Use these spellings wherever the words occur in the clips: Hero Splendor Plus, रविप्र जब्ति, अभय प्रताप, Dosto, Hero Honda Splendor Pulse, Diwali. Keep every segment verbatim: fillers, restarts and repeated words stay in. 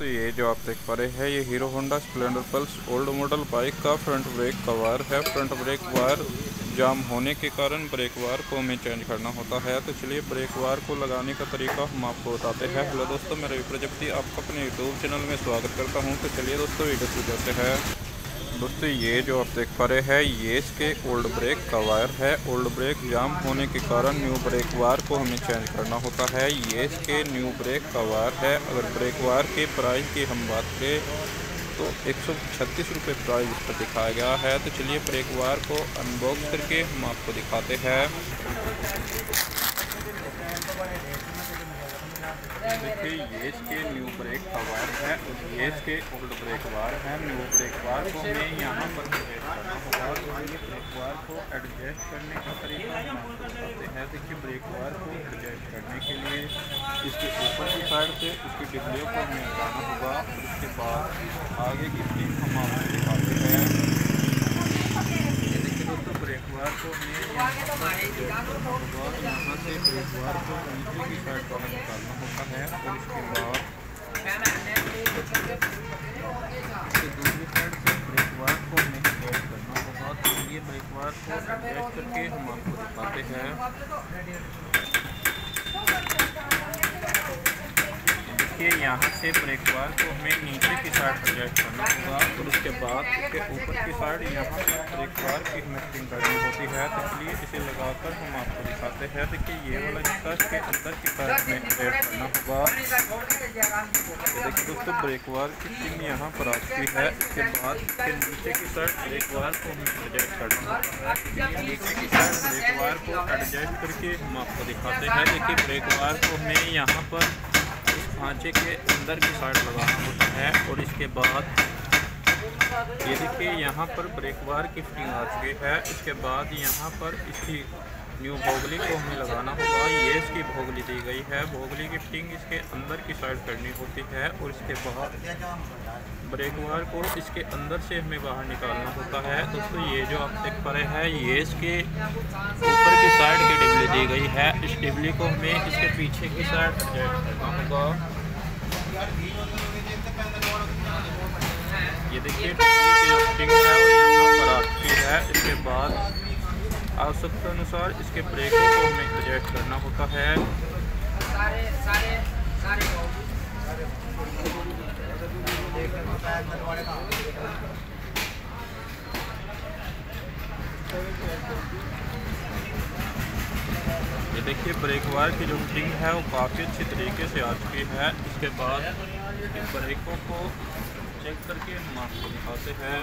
दोस्तों ये जो आप देख पा रहे हैं ये Hero Honda Splendor pulse old model bike का फ्रंट ब्रेक कवर है। फ्रंट ब्रेक वायर जाम होने के कारण ब्रेक वायर को हमें चेंज करना होता है, तो चलिए ब्रेक वायर को लगाने का तरीका हम आपको बताते हैं। हेलो दोस्तों, मैं रविप्र जब्ति आपका अपने यूट्यूब चैनल में स्वागत करता हूँ। तो चलिए दोस्तों वीडियो शुरू करते हैं। दोस्तों ये जो आप देख पा रहे हैं ये इसके ओल्ड ब्रेक का वायर है। ओल्ड ब्रेक जाम होने के कारण न्यू ब्रेक वायर को हमें चेंज करना होता है। ये इसके न्यू ब्रेक का वायर है। अगर ब्रेक वायर के प्राइस की हम बात करें तो एक सौ छत्तीस रुपये प्राइस इस पर दिखाया गया है। तो चलिए ब्रेक वायर को अनबॉक्स करके हम आपको दिखाते हैं। देखिए ये इसके न्यू ब्रेक का वायर है और ये इसके ओल्ड ब्रेक वायर है। न्यू ब्रेक वायर को मैं यहाँ पर एडजस्ट करना होगा, तो ये ब्रेक वायर को एडजस्ट करने का तरीका हम बताते हैं। देखिए ब्रेक वायर को एडजस्ट करने के लिए इसके ऊपर की साइड से उसकी डिब्बे को हमें लगाना होगा। उसके बाद आगे की टीम हम आपको दिखाते हैं। देखिए दोस्तों ब्रेक वायर को मैं यहाँ से ब्रेक वायर को नीचे की साइड पर निकालना होता है और इसके बाद दूसरी साइड से ब्रेक वायर को हमें एडजस्ट करना होगा। तो ये ब्रेक वायर को एडजस्ट करके हम आपको दिखाते हैं। देखिए यहाँ से ब्रेक वायर को हमें नीचे की साइड एडजस्ट करना होगा और उसके बाद इसके ऊपर की साइड यहाँ पर ब्रेक वायर की फिटिंग करनी होती है। तो इसलिए इसे लगाकर हम आपको दिखाते हैं। देखिए ये वाला हिस्सा के अंदर की साइड में एडजस्ट करना होगा। देखिए दोस्तों ब्रेक वायर की पिन यहाँ पर आती है। इसके बाद इसके नीचे की साइड ब्रेक वायर को हमें एडजस्ट करना है। नीचे की साइड ब्रेक वायर को एडजस्ट करके हम आपको दिखाते हैं। देखिए ब्रेक वायर को हमें यहाँ पर इस खाँचे के अंदर की साइड लगाना होता है और इसके बाद ये देखिए यहाँ पर ब्रेक वायर की फिटिंग आ चुकी है। इसके बाद यहाँ पर इसकी न्यू भोगली को हमें लगाना होगा। ये इसकी भोगली दी गई है। भोगली की फिटिंग इसके अंदर की साइड करनी होती है और इसके बाद ब्रेक वायर को इसके अंदर से हमें बाहर निकालना होता है। दोस्तों ये जो आप देख पा रहे हैं ये इसके ऊपर की साइड की डिबली दी गई है। इस डिबली को हमें इसके पीछे की साइड एडजस्ट करना होगा। ये देखिए फिटिंग है वो यहाँ पर आती है। इसके बाद आवश्यकता अनुसार इसके ब्रेक को हमें एडजस्ट करना होता है। ये देखिए ब्रेक वायर की जो फिटिंग है वो काफ़ी अच्छी तरीके से आ चुकी है। इसके बाद इसके ब्रेकों को चेक करके हम आपको दिखाते हैं।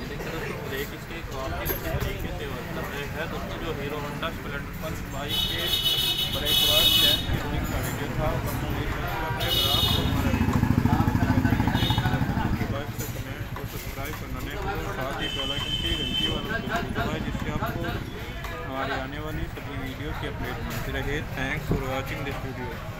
ये देखिए दोस्तों ब्रेक इसके काफ़ी अच्छे तरीके से वर्क कर रहे हैं। दोस्तों जो Hero Honda Splendor plus bike के ब्रेक वायर चेंज की फिटिंग का वीडियो था आपको बाइक से कमेंट को सब्सक्राइब करना नहीं भूलें। साथ ही बेल आइकन की घंटी वाला बटन दबाएं, जिससे आपको हमारी आने वाली सभी वीडियो की अपडेट मिलती रहे। Thanks for watching this video.